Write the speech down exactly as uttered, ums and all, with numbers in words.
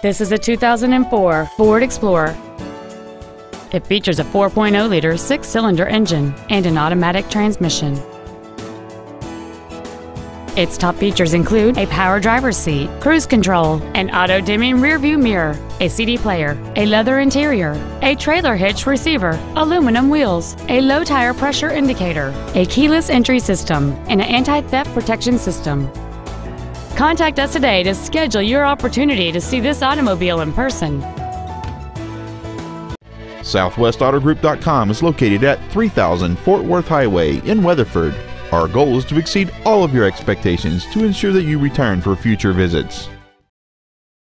This is a two thousand four Ford Explorer. It features a four point oh liter six-cylinder engine and an automatic transmission. Its top features include a power driver's seat, cruise control, an auto-dimming rearview mirror, a C D player, a leather interior, a trailer hitch receiver, aluminum wheels, a low tire pressure indicator, a keyless entry system, and an anti-theft protection system. Contact us today to schedule your opportunity to see this automobile in person. Southwest Auto Group dot com is located at three thousand Fort Worth Highway in Weatherford. Our goal is to exceed all of your expectations to ensure that you return for future visits.